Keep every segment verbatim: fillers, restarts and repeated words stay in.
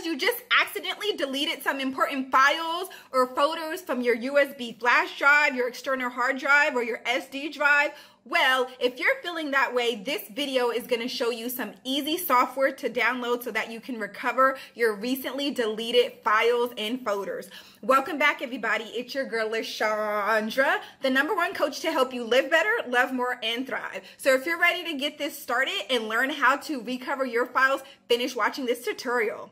because you just accidentally deleted some important files or photos from your U S B flash drive, your external hard drive, or your S D drive? Well, if you're feeling that way, this video is going to show you some easy software to download so that you can recover your recently deleted files and folders. Welcome back, everybody. It's your girl, LaShandra, the number one coach to help you live better, love more, and thrive. So if you're ready to get this started and learn how to recover your files, finish watching this tutorial.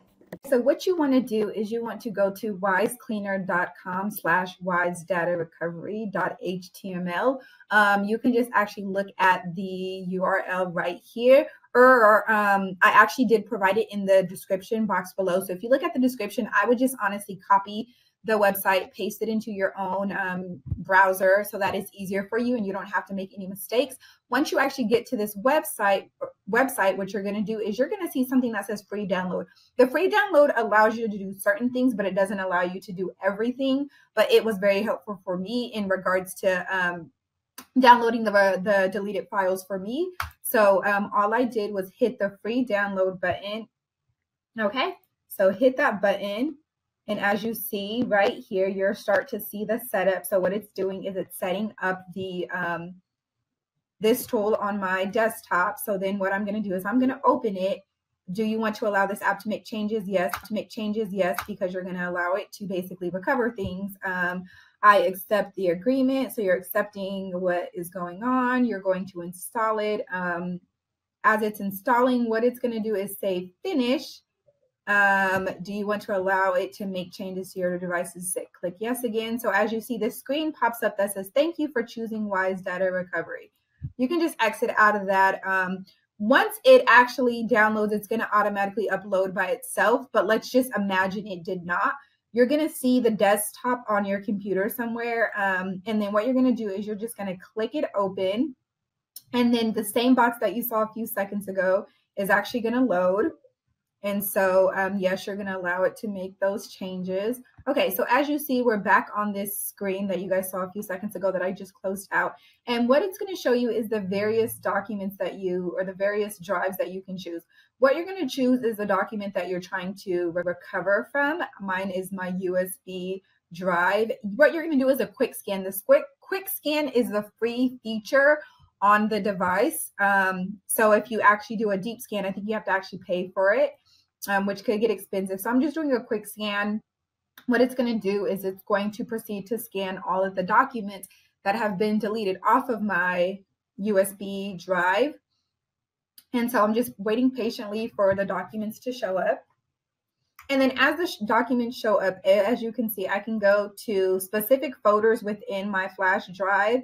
So what you want to do is you want to go to wisecleaner.com slash wisedatarecovery.html. Um, you can just actually look at the U R L right here, or um, I actually did provide it in the description box below. So if you look at the description, I would just honestly copy the website, paste it into your own um, browser so that it's easier for you and you don't have to make any mistakes. Once you actually get to this website, website, what you're going to do is you're going to see something that says free download. The free download allows you to do certain things, but it doesn't allow you to do everything. But it was very helpful for me in regards to um, downloading the, the deleted files for me. So um, all I did was hit the free download button. Okay, so hit that button. And as you see right here, you'll start to see the setup. So what it's doing is it's setting up the um, this tool on my desktop. So then what I'm going to do is I'm going to open it. Do you want to allow this app to make changes? Yes. To make changes? Yes, because you're going to allow it to basically recover things. Um, I accept the agreement. So you're accepting what is going on. You're going to install it. Um, as it's installing, what it's going to do is say finish. Um, do you want to allow it to make changes to your devices? Click yes again. So as you see, this screen pops up that says, thank you for choosing Wise Data Recovery. You can just exit out of that. Um, once it actually downloads, it's going to automatically upload by itself. But let's just imagine it did not. You're going to see the desktop on your computer somewhere. Um, and then what you're going to do is you're just going to click it open. And then the same box that you saw a few seconds ago is actually going to load. And so, um, yes, you're going to allow it to make those changes. Okay, so as you see, we're back on this screen that you guys saw a few seconds ago that I just closed out. And what it's going to show you is the various documents that you, or the various drives that you can choose. What you're going to choose is the document that you're trying to re- recover from. Mine is my U S B drive. What you're going to do is a quick scan. This quick, quick scan is the free feature on the device. Um, so if you actually do a deep scan, I think you have to actually pay for it. Um, which could get expensive. So I'm just doing a quick scan. What it's going to do is it's going to proceed to scan all of the documents that have been deleted off of my U S B drive. And so I'm just waiting patiently for the documents to show up. And then as the documents show up, as you can see, I can go to specific folders within my flash drive.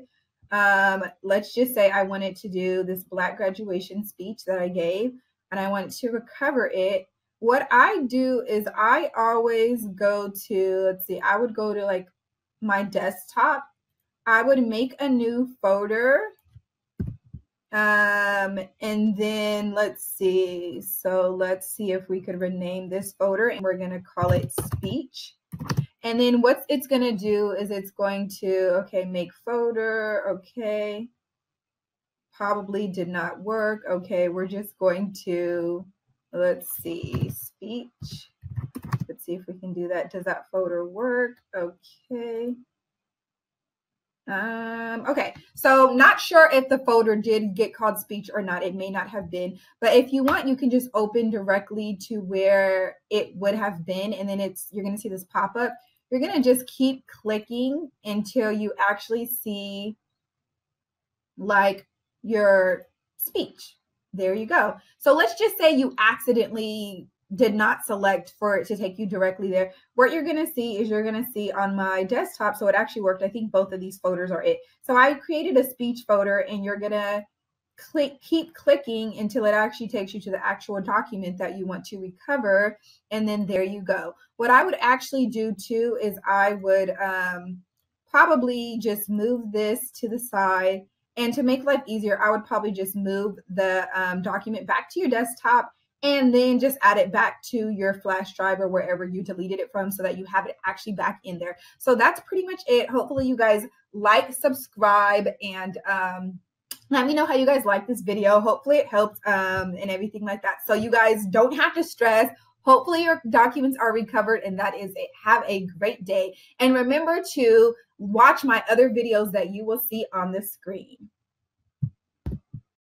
Um, let's just say I wanted to do this Black graduation speech that I gave, and I want to recover it. What I do is I always go to, let's see, I would go to like my desktop. I would make a new folder. Um, and then let's see. So let's see if we could rename this folder, and we're going to call it speech. And then what it's going to do is it's going to, okay, make folder. Okay. Probably did not work. Okay. We're just going to, let's see, speech. Let's see if we can do that. Does that folder work? Okay. Um, okay. So not sure if the folder did get called speech or not. It may not have been, but if you want, you can just open directly to where it would have been. And then it's, you're going to see this pop up. You're going to just keep clicking until you actually see like your speech. There you go. So let's just say you accidentally did not select for it to take you directly there. What you're going to see is you're going to see on my desktop. So it actually worked. I think both of these folders are it. So I created a speech folder, and you're going to click, keep clicking until it actually takes you to the actual document that you want to recover. And then there you go. What I would actually do too is I would um, probably just move this to the side. And to make life easier, I would probably just move the um, document back to your desktop and then just add it back to your flash drive or wherever you deleted it from so that you have it actually back in there. So that's pretty much it. Hopefully you guys like, subscribe, and um, let me know how you guys like this video. Hopefully it helped um, and everything like that. So you guys don't have to stress. Hopefully your documents are recovered, and that is it. Have a great day. And remember to watch my other videos that you will see on the screen.